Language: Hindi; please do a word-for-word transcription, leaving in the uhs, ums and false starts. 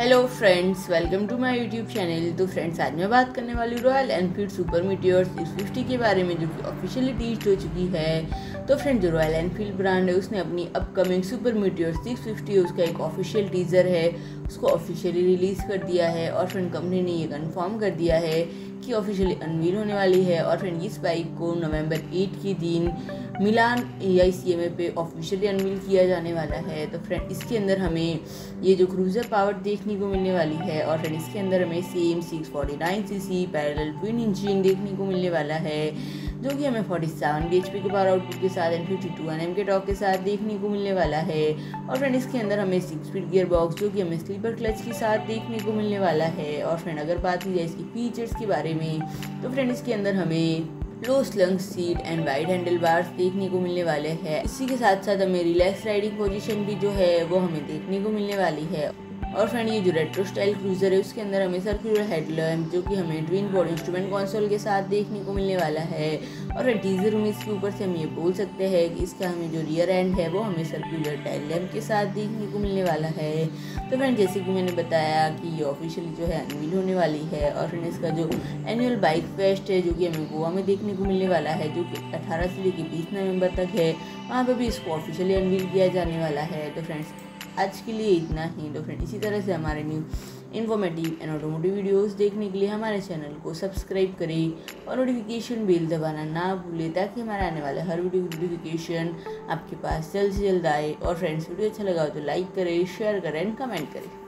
Hello friends, welcome to my YouTube channel. तो फ्रेंड्स, आज मैं बात करने वाली हूँ Royal Enfield Super Meteor six fifty के बारे में, जो कि ऑफिशियली टीज हो चुकी है। तो फ्रेंड्स, जो रॉयल एनफील्ड ब्रांड है उसने अपनी upcoming Super Meteor six fifty है उसका एक ऑफिशियल टीज़र है उसको ऑफिशियली रिलीज़ कर दिया है। और फ्रेंड, कंपनी ने ये कन्फर्म कर दिया है कि ऑफिशियली अनवील होने वाली है। और फ्रेंड, इस बाइक को नवंबर आठ के दिन मिलान ई आई सी एम ए पे ऑफिशियली अनवील किया जाने वाला है। तो फ्रेंड, इसके अंदर हमें ये जो क्रूज़र पावर देखने को मिलने वाली है। और फ्रेंड, इसके अंदर हमें same six forty nine CC parallel twin engine देखने को मिलने वाला है, जो कि हमें सैंतालीस बी एच पी के पावर आउटपुट के साथ एंड बावन एन एम के टॉर्क के साथ देखने को मिलने वाला है। और फ्रेंड, इसके अंदर हमें सिक्स स्पीड गियर बॉक्स, जो कि हमें स्लीपर क्लच के साथ देखने को मिलने वाला है। और फ्रेंड, अगर बात की जाए इसकी फीचर्स के बारे में, तो फ्रेंड, इसके अंदर हमें low slung seat and wide handle bars देखने को मिलने वाले हैं। इसी के साथ साथ हमें रिलैक्स राइडिंग पोजीशन भी जो है वो हमें देखने को मिलने वाली है। और फ्रेंड, ये जो रेट्रो स्टाइल क्रूज़र है उसके अंदर हमें सर्कुलर हेडलैम्प, जो कि हमें ट्विन बॉडी इंस्ट्रूमेंट कंसोल के साथ देखने को मिलने वाला है। और टीजर में इसके ऊपर से हम ये बोल सकते हैं कि इसका हमें जो रियर एंड है वो हमें सर्कुलर टाइल लैम्प के साथ देखने को मिलने वाला है। तो फ्रेंड, जैसे कि मैंने बताया कि ये ऑफिशियली जो है अनवील होने वाली है। और फ्रेंड, इसका जो एनुअल बाइक फेस्ट है, जो कि हमें गोवा में देखने को मिलने वाला है, जो कि अठारह से लेकर बीस नवंबर तक है, वहाँ पर भी इसको ऑफिशियली अनवील किया जाने वाला है। तो फ्रेंड्स, आज के लिए इतना ही। तो फ्रेंड, इसी तरह से हमारे new informative and automotive videos देखने के लिए हमारे चैनल को सब्सक्राइब करें और नोटिफिकेशन बेल दबाना ना भूलें, ताकि हमारे आने वाले हर वीडियो की नोटिफिकेशन आपके पास जल्द से जल्द आए। और फ्रेंड्स, वीडियो अच्छा लगा हो तो लाइक करें, शेयर करें एंड कमेंट करें।